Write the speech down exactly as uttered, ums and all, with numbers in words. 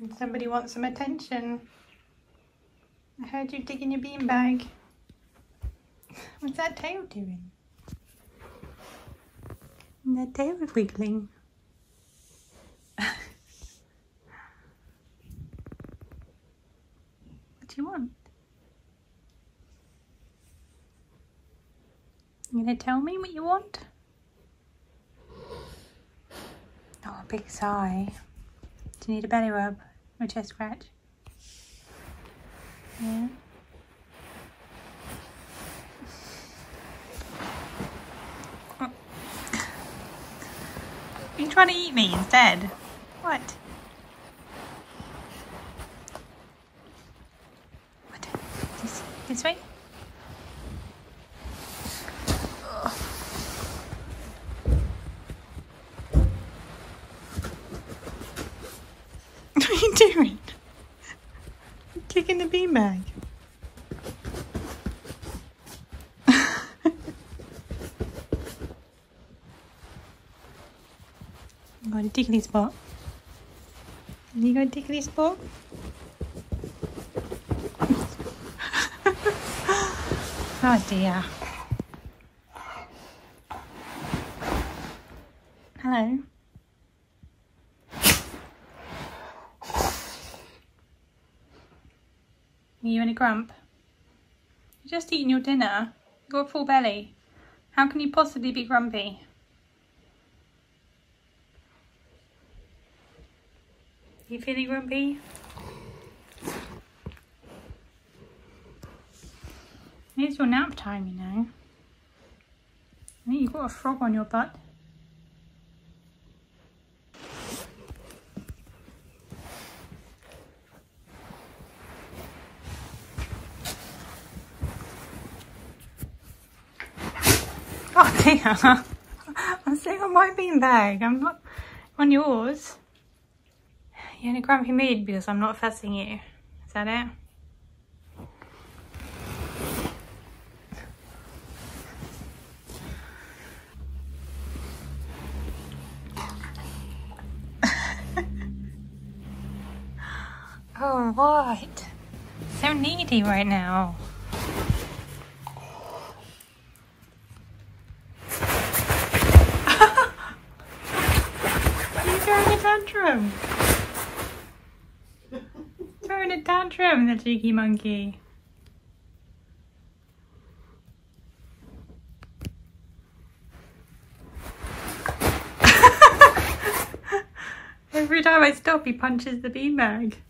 and somebody wants some attention. I heard you digging your beanbag. What's that tail doing? And that tail is wiggling. What do you want? You gonna tell me what you want? Oh, a big sigh. Do you need a belly rub or a chest scratch? Yeah. Oh. Are you trying to eat me instead? What? What? This, this way? What are you doing? You're kicking the beanbag. You got a tickly spot. You got a tickly spot? Oh dear. Hello. Are you in a grump? You're just eating your dinner. You've got a full belly. How can you possibly be grumpy? Are you feeling grumpy? It's your nap time, you know. I think you've got a frog on your butt. Oh dear, I'm sitting on my beanbag, I'm not on yours. You're in a grumpy mood because I'm not fussing you, is that it? Oh right, so needy right now. Throwing a tantrum, the cheeky monkey. Every time I stop, he punches the beanbag.